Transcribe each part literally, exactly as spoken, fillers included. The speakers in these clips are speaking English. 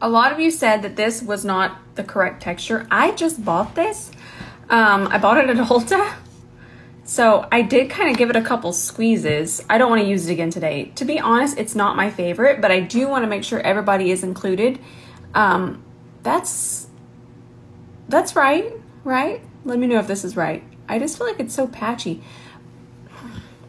A lot of you said that this was not the correct texture. I just bought this. Um, I bought it at Ulta. So I did kind of give it a couple squeezes. I don't want to use it again today. To be honest, it's not my favorite, but I do want to make sure everybody is included. Um, that's, that's right, right? Let me know if this is right. I just feel like it's so patchy.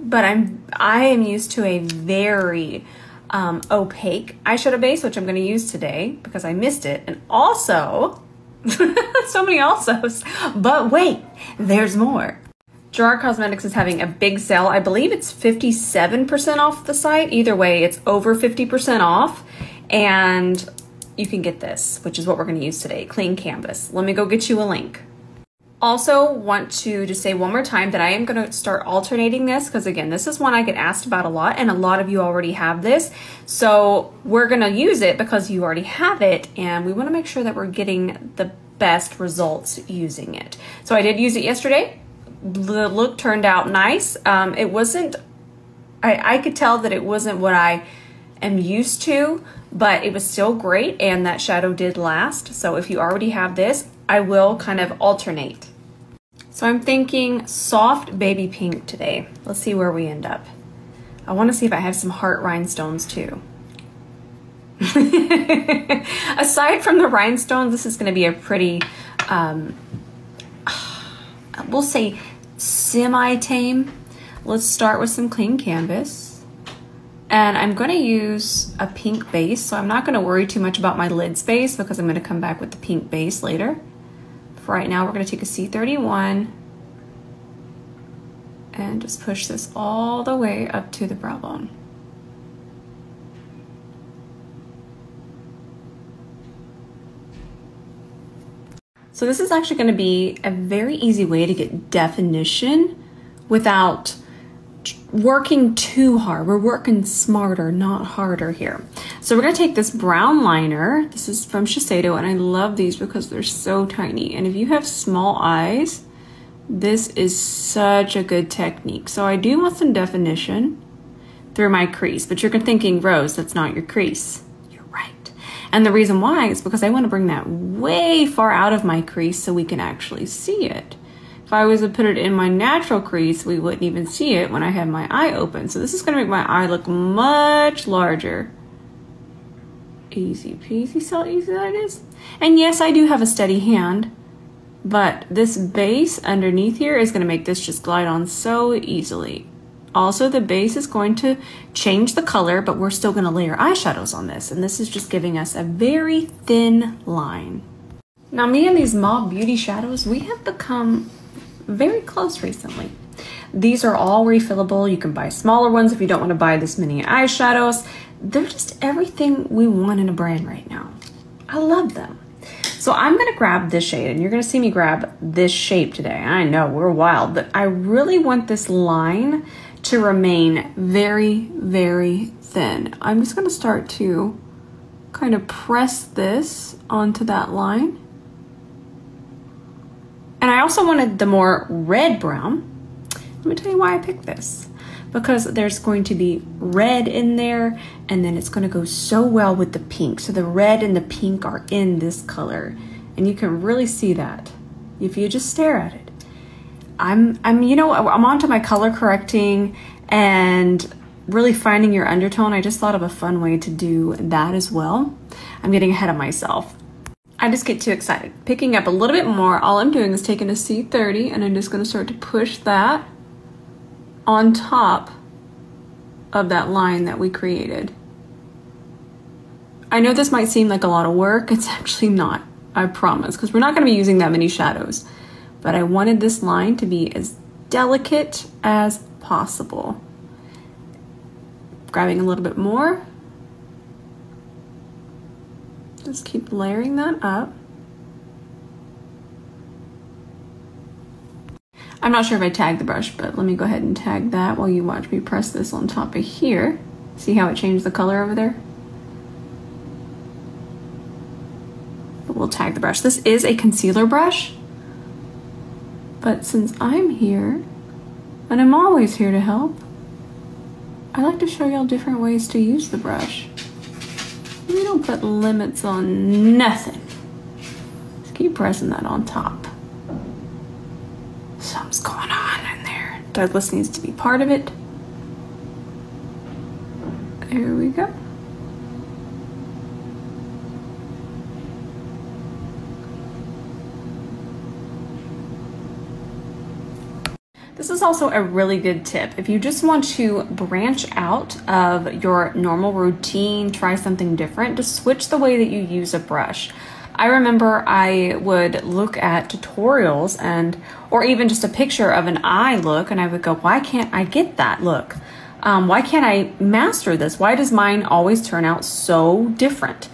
But I'm, I am used to a very um, opaque eyeshadow base, which I'm going to use today because I missed it. And also, so many alsos, but wait, there's more. Gerard Cosmetics is having a big sale. I believe it's fifty-seven percent off the site. Either way, it's over fifty percent off. And you can get this, which is what we're going to use today, Clean Canvas. Let me go get you a link. Also want to just say one more time that I am going to start alternating this because, again, this is one I get asked about a lot, and a lot of you already have this. So we're going to use it because you already have it, and we want to make sure that we're getting the best results using it. So I did use it yesterday. The look turned out nice. Um, it wasn't, I, I could tell that it wasn't what I am used to, but it was still great, and that shadow did last. So if you already have this, I will kind of alternate. So I'm thinking soft baby pink today. Let's see where we end up. I want to see if I have some heart rhinestones too. Aside from the rhinestones, this is going to be a pretty, um, we'll say semi-tame. Let's start with some Clean Canvas. And I'm going to use a pink base, so I'm not going to worry too much about my lid space because I'm going to come back with the pink base later. For right now, we're going to take a C thirty-one and just push this all the way up to the brow bone. So this is actually going to be a very easy way to get definition without working too hard. We're working smarter, not harder here. So we're going to take this brown liner. This is from Shiseido, and I love these because they're so tiny. And if you have small eyes, this is such a good technique. So I do want some definition through my crease, but you're thinking, Rose, that's not your crease. And the reason why is because I want to bring that way far out of my crease so we can actually see it. If I was to put it in my natural crease, we wouldn't even see it when I have my eye open. So this is going to make my eye look much larger. Easy peasy, so easy that is. And yes, I do have a steady hand, but this base underneath here is going to make this just glide on so easily. Also, the base is going to change the color, but we're still going to layer eyeshadows on this. And this is just giving us a very thin line. Now, me and these Mauve Beauty shadows, we have become very close recently. These are all refillable. You can buy smaller ones if you don't want to buy this many eyeshadows. They're just everything we want in a brand right now. I love them. So I'm going to grab this shade, and you're going to see me grab this shape today. I know, we're wild, but I really want this line to remain very, very thin. I'm just gonna start to kind of press this onto that line. And I also wanted the more red brown. Let me tell you why I picked this. Because there's going to be red in there, and then it's gonna go so well with the pink. So the red and the pink are in this color, and you can really see that if you just stare at it. I'm, I'm, you know, I'm onto my color correcting and really finding your undertone. I just thought of a fun way to do that as well. I'm getting ahead of myself. I just get too excited. Picking up a little bit more, all I'm doing is taking a C thirty, and I'm just going to start to push that on top of that line that we created. I know this might seem like a lot of work. It's actually not, I promise, because we're not going to be using that many shadows. But I wanted this line to be as delicate as possible. Grabbing a little bit more. Just keep layering that up. I'm not sure if I tagged the brush, but let me go ahead and tag that while you watch me press this on top of here. See how it changed the color over there? But we'll tag the brush. This is a concealer brush. But since I'm here, and I'm always here to help, I like to show y'all different ways to use the brush. We don't don't put limits on nothing. Just keep pressing that on top. Something's going on in there. Douglas needs to be part of it. There we go. This is also a really good tip. If you just want to branch out of your normal routine, try something different, just switch the way that you use a brush. I remember I would look at tutorials and, or even just a picture of an eye look, and I would go, why can't I get that look? Um, why can't I master this? Why does mine always turn out so different?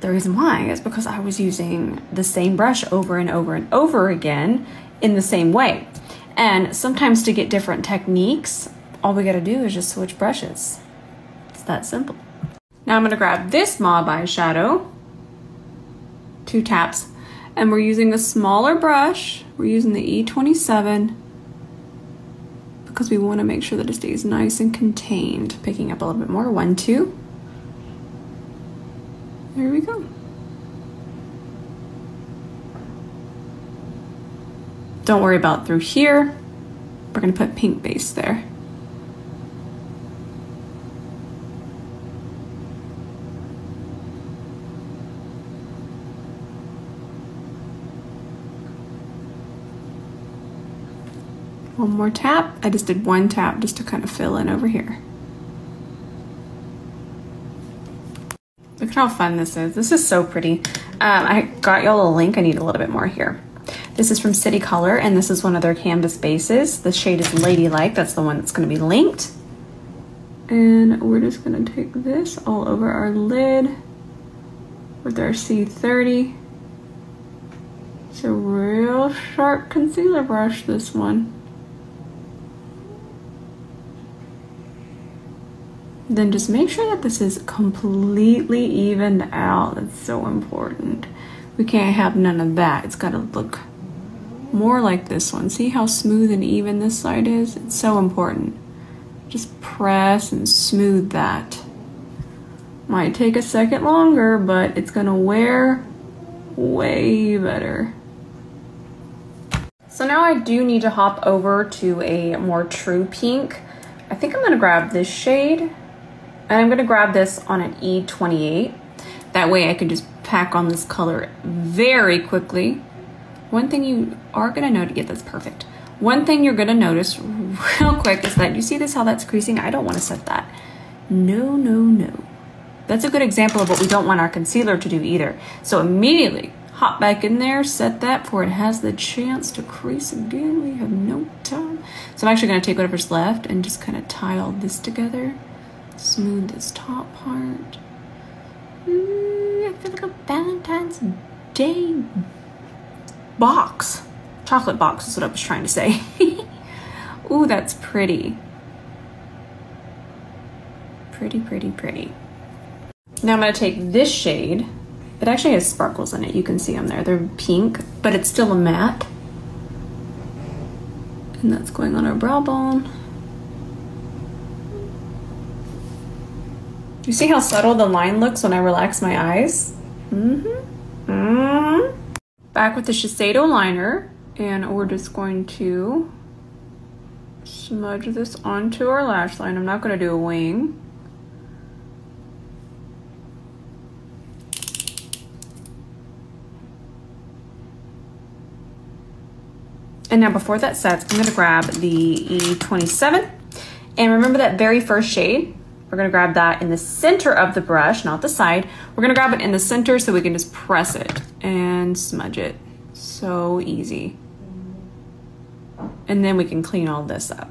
The reason why is because I was using the same brush over and over and over again in the same way. And sometimes to get different techniques, all we gotta do is just switch brushes. It's that simple. Now I'm gonna grab this Mauve eyeshadow, two taps, and we're using a smaller brush. We're using the E twenty-seven because we wanna make sure that it stays nice and contained. Picking up a little bit more, one, two. There we go. Don't worry about through here. We're gonna put pink base there. One more tap. I just did one tap just to kind of fill in over here. Look at how fun this is. This is so pretty. Um, I got y'all a link. I need a little bit more here. This is from City Color, and this is one of their canvas bases. The shade is Ladylike. That's the one that's going to be linked. And we're just going to take this all over our lid with our C thirty. It's a real sharp concealer brush, this one. Then just make sure that this is completely evened out. That's so important. We can't have none of that. It's got to look more like this one. See how smooth and even this side is? It's so important. Just press and smooth that. Might take a second longer, but it's going to wear way better. So now I do need to hop over to a more true pink. I think I'm going to grab this shade, and I'm going to grab this on an E twenty-eight. That way I can just pack on this color very quickly. One thing you are gonna know to get this perfect. One thing you're gonna notice real quick is that you see this, how that's creasing? I don't wanna set that. No, no, no. That's a good example of what we don't want our concealer to do either. So immediately hop back in there, set that for it has the chance to crease again. We have no time. So I'm actually gonna take whatever's left and just kinda tie all this together. Smooth this top part. Ooh, I feel like a Valentine's Day box. Chocolate box is what I was trying to say. Ooh, that's pretty. Pretty, pretty, pretty. Now I'm gonna take this shade. It actually has sparkles in it. You can see them there. They're pink, but it's still a matte. And that's going on our brow bone. Do you see how subtle the line looks when I relax my eyes? Mm-hmm. Mm-hmm. Back with the Shiseido liner, and we're just going to smudge this onto our lash line. I'm not gonna do a wing. And now before that sets, I'm gonna grab the E twenty-seven. And remember that very first shade? We're gonna grab that in the center of the brush, not the side. We're gonna grab it in the center so we can just press it and smudge it. So easy. And then we can clean all this up.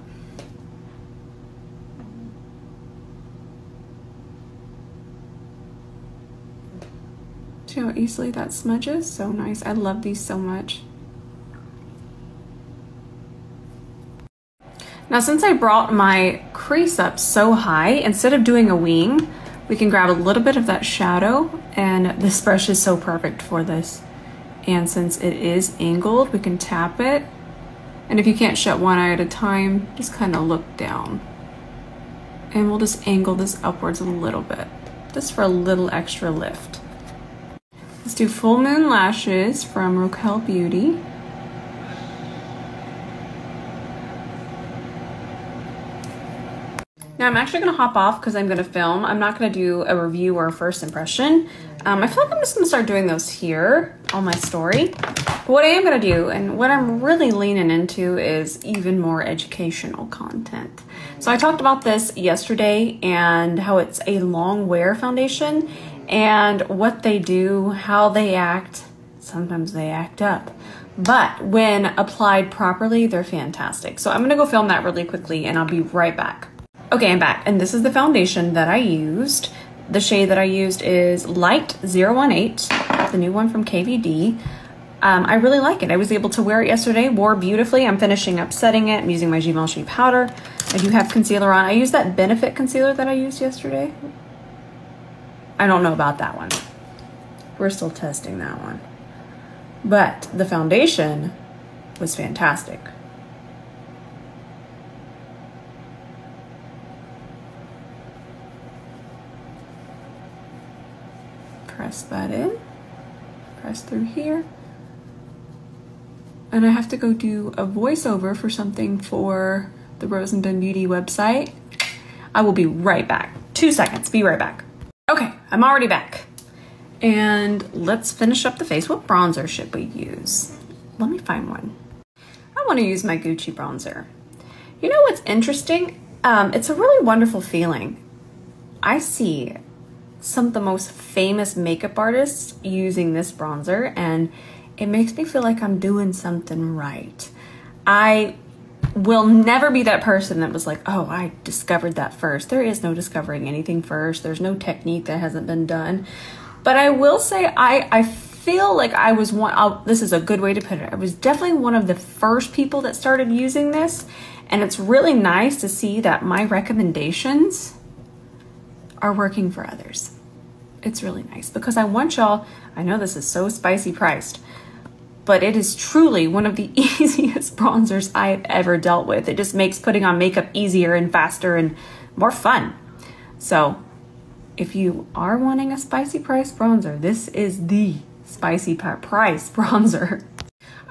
See how easily that smudges? So nice. I love these so much. Now, since I brought my crease up so high, instead of doing a wing, we can grab a little bit of that shadow, and this brush is so perfect for this. And since it is angled, we can tap it. And if you can't shut one eye at a time, just kind of look down. And we'll just angle this upwards a little bit. just for a little extra lift. Let's do Full Moon Lashes from Raquel Beauty. Now I'm actually gonna hop off because I'm gonna film. I'm not gonna do a review or a first impression. Um, I feel like I'm just gonna start doing those here on my story. But what I am gonna do, and what I'm really leaning into, is even more educational content. So I talked about this yesterday and how it's a long wear foundation and what they do, how they act. Sometimes they act up, but when applied properly, they're fantastic. So I'm gonna go film that really quickly and I'll be right back. Okay, I'm back, and this is the foundation that I used. The shade that I used is Light zero one eight, the new one from K V D. Um, I really like it. I was able to wear it yesterday, wore beautifully. I'm finishing up setting it. I'm using my Givenchy powder. I do have concealer on. I used that Benefit concealer that I used yesterday. I don't know about that one. We're still testing that one. But the foundation was fantastic. Press that in, press through here. And I have to go do a voiceover for something for the Rose and Ben Beauty website. I will be right back. Two seconds, be right back. Okay, I'm already back. And let's finish up the face. What bronzer should we use? Let me find one. I wanna use my Gucci bronzer. You know what's interesting? Um, it's a really wonderful feeling. I see some of the most famous makeup artists using this bronzer, and it makes me feel like I'm doing something right. I will never be that person that was like, oh, I discovered that first. There is no discovering anything first. There's no technique that hasn't been done. But I will say I, I feel like I was one, I'll, this is a good way to put it. I was definitely one of the first people that started using this, and it's really nice to see that my recommendations are working for others. It's really nice because I want y'all, I know this is so spicy priced, but it is truly one of the easiest bronzers I've ever dealt with. It just makes putting on makeup easier and faster and more fun. So if you are wanting a spicy price bronzer, this is the spicy price bronzer.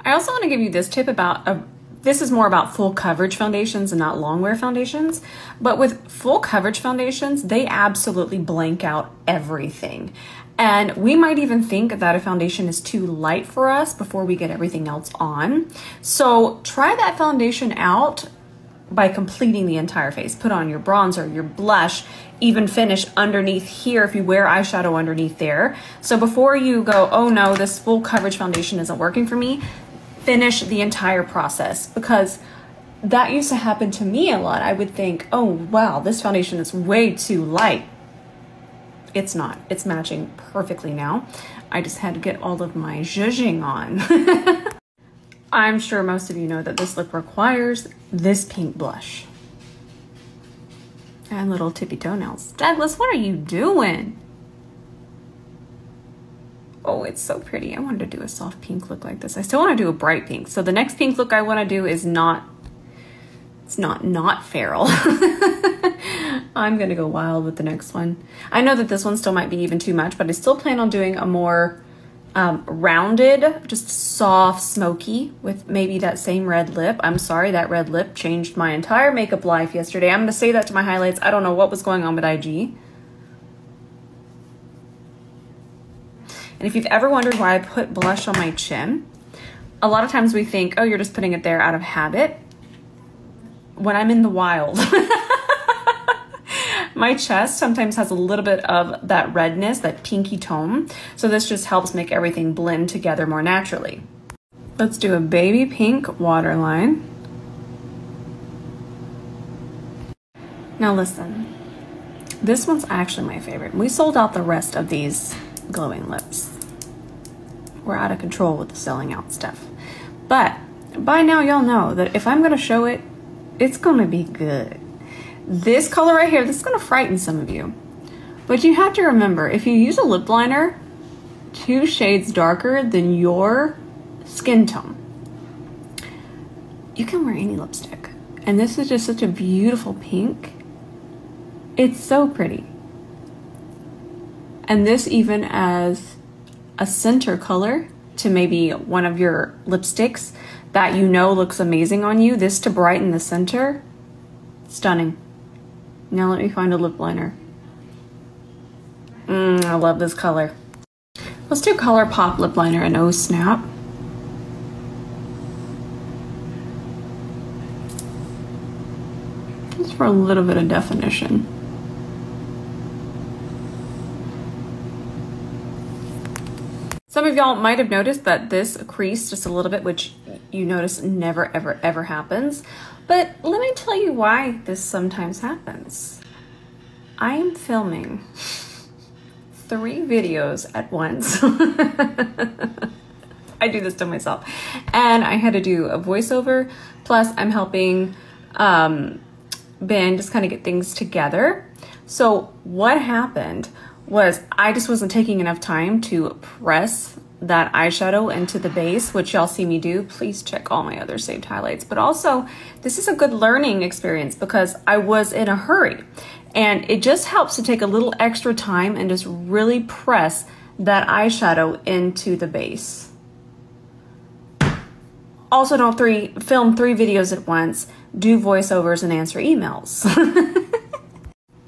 I also want to give you this tip about a This is more about full coverage foundations and not long wear foundations. But with full coverage foundations, they absolutely blank out everything. And we might even think that a foundation is too light for us before we get everything else on. So try that foundation out by completing the entire face. Put on your bronzer, your blush, even finish underneath here if you wear eyeshadow underneath there. So before you go, oh no, this full coverage foundation isn't working for me, finish the entire process, because that used to happen to me a lot. I would think, oh, wow, this foundation is way too light. It's not. It's matching perfectly now. I just had to get all of my zhuzhing on. I'm sure most of you know that this look requires this pink blush. And little tippy toenails. Douglas, what are you doing? Oh, it's so pretty. I wanted to do a soft pink look like this. I still want to do a bright pink. So the next pink look I want to do is not, it's not not feral. I'm going to go wild with the next one. I know that this one still might be even too much, but I still plan on doing a more um, rounded, just soft smoky with maybe that same red lip. I'm sorry, that red lip changed my entire makeup life yesterday. I'm going to say that to my highlights. I don't know what was going on with I G. And if you've ever wondered why I put blush on my chin, a lot of times we think, oh, you're just putting it there out of habit. When I'm in the wild, my chest sometimes has a little bit of that redness, that pinky tone. So this just helps make everything blend together more naturally. Let's do a baby pink waterline. Now listen, this one's actually my favorite. We sold out the rest of these glowing lips. We're out of control with the selling out stuff. But by now y'all know that if I'm gonna show it, it's gonna be good. This color right here, this is gonna frighten some of you. But you have to remember, if you use a lip liner two shades darker than your skin tone, you can wear any lipstick. And this is just such a beautiful pink. It's so pretty. and this even as a center color to maybe one of your lipsticks that you know looks amazing on you. This to brighten the center, stunning. Now let me find a lip liner. Mmm, I love this color. Let's do ColourPop lip liner and Oh Snap. Just for a little bit of definition. Some of y'all might have noticed that this creased just a little bit, which you notice never, ever, ever happens. But let me tell you why this sometimes happens. I am filming three videos at once. I do this to myself. And I had to do a voiceover, plus I'm helping um, Ben just kind of get things together. So what happened was I just wasn't taking enough time to press that eyeshadow into the base, which y'all see me do. Please check all my other saved highlights. But also, this is a good learning experience because I was in a hurry. And it just helps to take a little extra time and just really press that eyeshadow into the base. Also, don't three, film three videos at once, do voiceovers, and answer emails.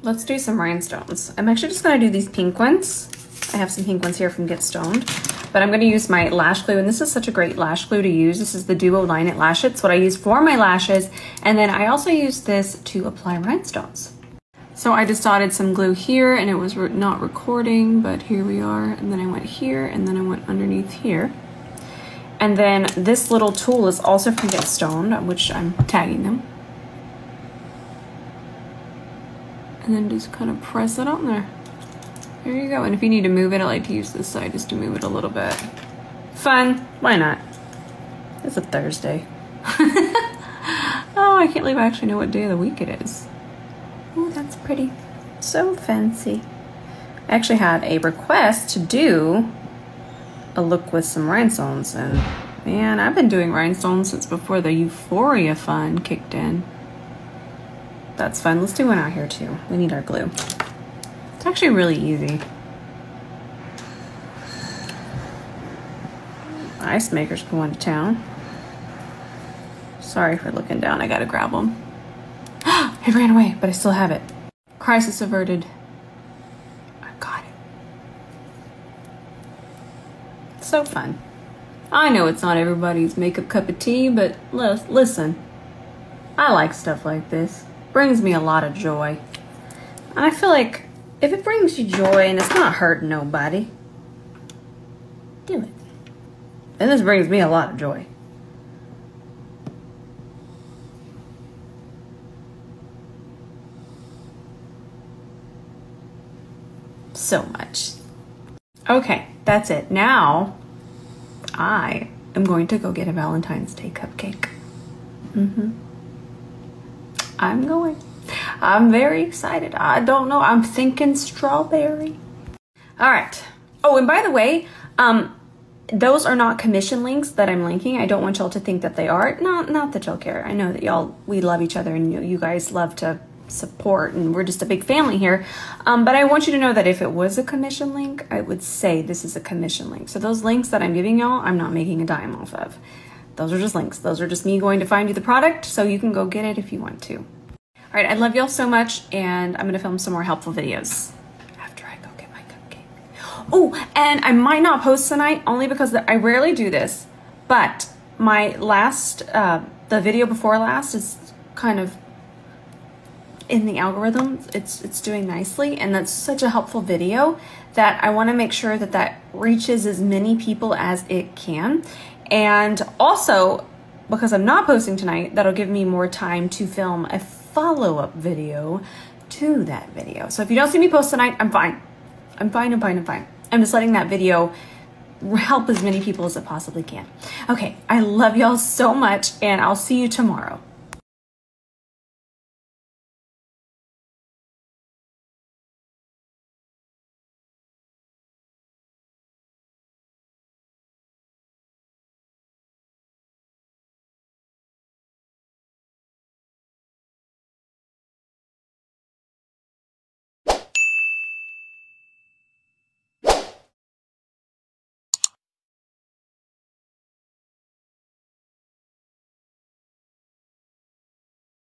Let's do some rhinestones. I'm actually just gonna do these pink ones. I have some pink ones here from Get Stoned, but I'm gonna use my lash glue, and this is such a great lash glue to use. This is the Duo Line at Lash It. It's what I use for my lashes, and then I also use this to apply rhinestones. So I just dotted some glue here, and it was re not recording, but here we are, and then I went here, and then I went underneath here. And then this little tool is also from Get Stoned, which I'm tagging them. And then just kind of press it on there. There you go. And if you need to move it, I like to use this side just to move it a little bit. Fun. Why not? It's a Thursday. Oh, I can't believe I actually know what day of the week it is. Oh, that's pretty. So fancy. I actually had a request to do a look with some rhinestones. And man, I've been doing rhinestones since before the Euphoria fun kicked in. That's fun. Let's do one out here too. We need our glue. It's actually really easy. Ice makers going to town. Sorry for looking down. I gotta grab them. It ran away, but I still have it. Crisis averted. I got it. So fun. I know it's not everybody's makeup cup of tea, but listen, I like stuff like this. Brings me a lot of joy. And I feel like if it brings you joy and it's not hurting nobody, do it. And this brings me a lot of joy. So much. Okay, that's it. Now I am going to go get a Valentine's Day cupcake. Mm-hmm. I'm going. I'm very excited. I don't know. I'm thinking strawberry. All right. Oh, and by the way, um, those are not commission links that I'm linking. I don't want y'all to think that they are. Not, not that y'all care. I know that y'all, we love each other and you, you guys love to support and we're just a big family here. Um, but I want you to know that if it was a commission link, I would say this is a commission link. So those links that I'm giving y'all, I'm not making a dime off of. Those are just links. Those are just me going to find you the product, so you can go get it if you want to. All right, I love y'all so much, and I'm gonna film some more helpful videos after I go get my cupcake. Oh, and I might not post tonight, only because I rarely do this, but my last, uh, the video before last is kind of in the algorithm. It's, it's doing nicely, and that's such a helpful video that I wanna make sure that that reaches as many people as it can. And also, because I'm not posting tonight, that'll give me more time to film a follow-up video to that video. So if you don't see me post tonight, I'm fine. I'm fine, I'm fine, I'm fine. I'm just letting that video help as many people as it possibly can. Okay, I love y'all so much, and I'll see you tomorrow.